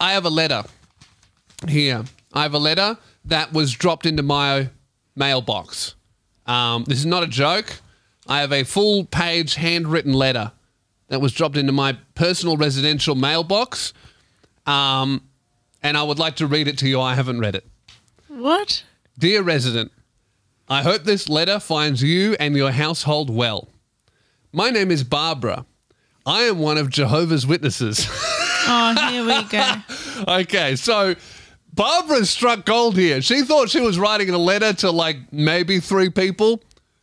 I have a letter here. I have a letter that was dropped into my mailbox. This is not a joke. I have a full-page handwritten letter that was dropped into my personal residential mailbox, and I would like to read it to you. I haven't read it. What? Dear resident, I hope this letter finds you and your household well. My name is Barbara. I am one of Jehovah's Witnesses. Oh, here we go. Okay, so Barbara struck gold here. She thought she was writing a letter to, like, maybe 3 people.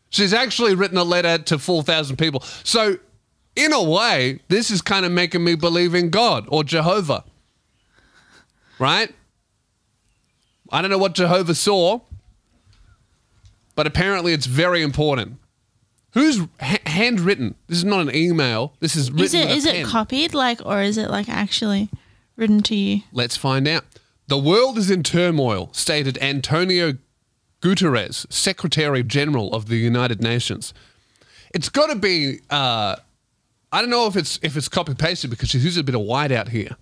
She's actually written a letter to 4,000 people. So, in a way, this is kind of making me believe in God or Jehovah, right? I don't know what Jehovah saw, but apparently it's very important. Who's handwritten? This is not an email. This is written with a pen. Is it copied, like, or is it, like, actually written to you? Let's find out. The world is in turmoil, stated Antonio Guterres, Secretary General of the United Nations. It's got to be. I don't know if it's copy pasted because she's used a bit of white out here.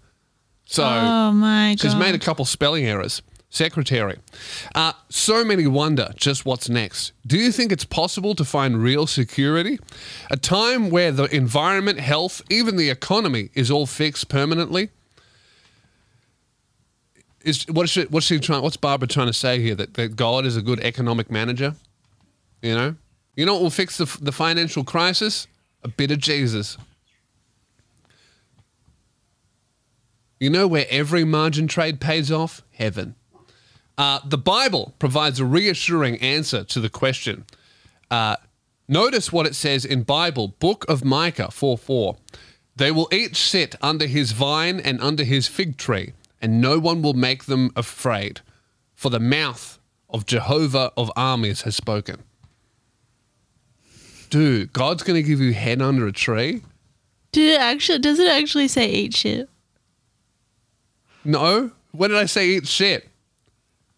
So oh my God. She's made a couple spelling errors. Secretary. So many wonder just what's next. Do you think it's possible to find real security? A time where the environment, health, even the economy is all fixed permanently? What's Barbara trying to say here? That God is a good economic manager? You know? You know what will fix the financial crisis? A bit of Jesus. You know where every margin trade pays off? Heaven. The Bible provides a reassuring answer to the question. Notice what it says in Bible, Book of Micah 4:4. They will each sit under his vine and under his fig tree, and no one will make them afraid, for the mouth of Jehovah of armies has spoken. Dude, God's going to give you head under a tree? Does it actually say eat shit? No. When did I say eat shit?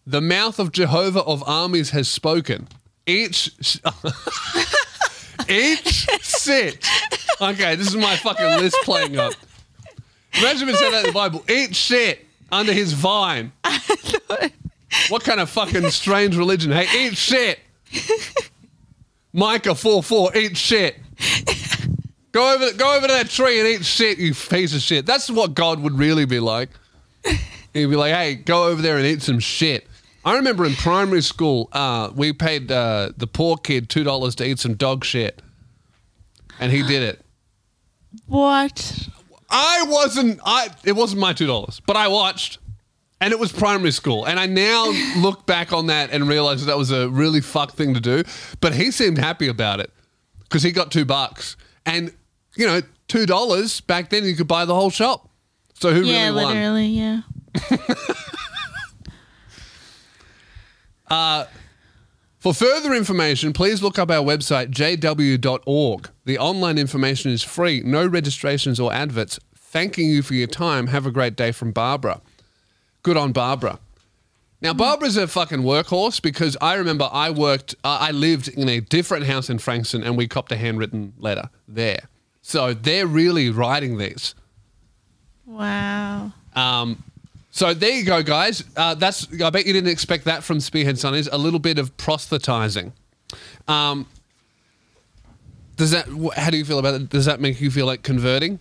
The mouth of Jehovah of armies has spoken. Each sit. Okay, this is my fucking list playing up. Imagine if it said that in the Bible. Each sit under his vine. What kind of fucking strange religion? Hey, eat shit. Micah 4:4, eat shit. Go over to that tree and eat shit, you piece of shit. That's what God would really be like. He'd be like, hey, go over there and eat some shit. I remember in primary school, we paid the poor kid $2 to eat some dog shit. And he did it. What? It wasn't my $2, but I watched. And it was primary school. And I now look back on that and realize that was a really fucked thing to do. But he seemed happy about it because he got $2. And, you know, $2 back then you could buy the whole shop. So who really won? Yeah, literally, yeah. For further information, please look up our website, jw.org. The online information is free, no registrations or adverts. Thanking you for your time. Have a great day from Barbara. Good on Barbara. Now, Barbara's a fucking workhorse because I remember I lived in a different house in Frankston and we copped a handwritten letter there. So they're really writing these. Wow. So there you go, guys. I bet you didn't expect that from Spearhead Sundays. A little bit of proselytizing. How do you feel about it? Does that make you feel like converting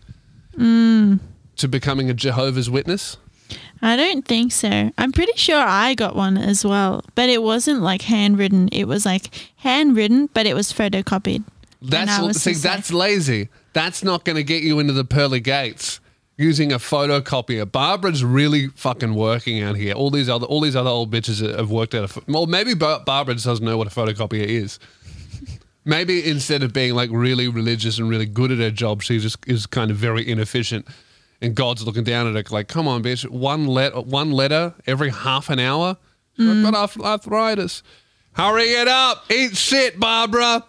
to becoming a Jehovah's Witness? I don't think so. I'm pretty sure I got one as well, but it wasn't like handwritten. It was like handwritten, but it was photocopied. That's lazy. That's not going to get you into the pearly gates. Using a photocopier. Barbara's really fucking working out here. All these other old bitches have worked out. Well, maybe Barbara just doesn't know what a photocopier is. Maybe instead of being like really religious and really good at her job, she just is kind of very inefficient. And God's looking down at her like, come on, bitch, one letter every half an hour. I've got arthritis. Hurry it up. Eat shit, Barbara.